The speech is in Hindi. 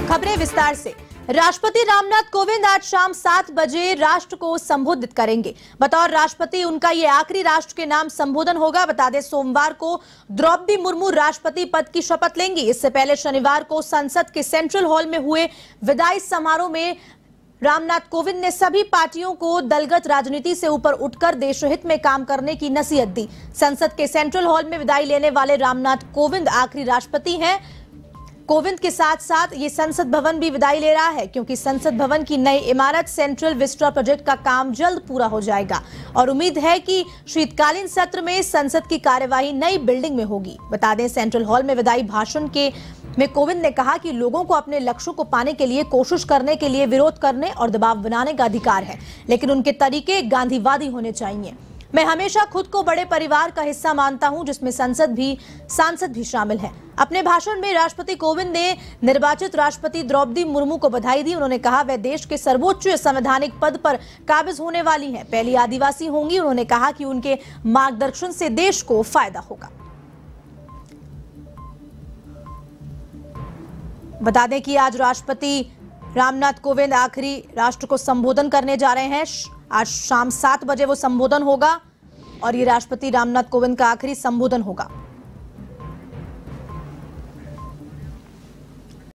अब खबरें विस्तार से। राष्ट्रपति रामनाथ कोविंद आज शाम 7 बजे राष्ट्र को संबोधित करेंगे। बतौर राष्ट्रपति उनका ये आखिरी राष्ट्र के नाम संबोधन होगा। बता दें, सोमवार को द्रौपदी मुर्मू राष्ट्रपति पद की शपथ लेंगी। इससे पहले शनिवार को संसद के सेंट्रल हॉल में हुए विदाई समारोह में रामनाथ कोविंद ने सभी पार्टियों को दलगत राजनीति से ऊपर उठकर देशहित में काम करने की नसीहत दी। संसद के सेंट्रल हॉल में विदाई लेने वाले रामनाथ कोविंद आखिरी राष्ट्रपति हैं। कोविंद के साथ साथ ये संसद भवन भी विदाई ले रहा है, क्योंकि संसद भवन की नई इमारत सेंट्रल विस्टा प्रोजेक्ट का काम जल्द पूरा हो जाएगा और उम्मीद है कि शीतकालीन सत्र में संसद की कार्यवाही नई बिल्डिंग में होगी। बता दें, सेंट्रल हॉल में विदाई भाषण में कोविंद ने कहा कि लोगों को अपने लक्ष्यों को पाने के लिए कोशिश करने के लिए विरोध करने और दबाव बनाने का अधिकार है, लेकिन उनके तरीके गांधीवादी होने चाहिए। मैं हमेशा खुद को बड़े परिवार का हिस्सा मानता हूं, जिसमें सांसद भी शामिल है। अपने भाषण में राष्ट्रपति कोविंद ने निर्वाचित राष्ट्रपति द्रौपदी मुर्मू को बधाई दी। उन्होंने कहा वह देश के सर्वोच्च संवैधानिक पद पर काबिज होने वाली हैं, पहली आदिवासी होंगी। उन्होंने कहा कि उनके मार्गदर्शन से देश को फायदा होगा। बता दें कि आज राष्ट्रपति रामनाथ कोविंद आखिरी राष्ट्र को संबोधन करने जा रहे हैं। आज शाम 7 बजे वो संबोधन होगा और ये राष्ट्रपति रामनाथ कोविंद का आखिरी संबोधन होगा।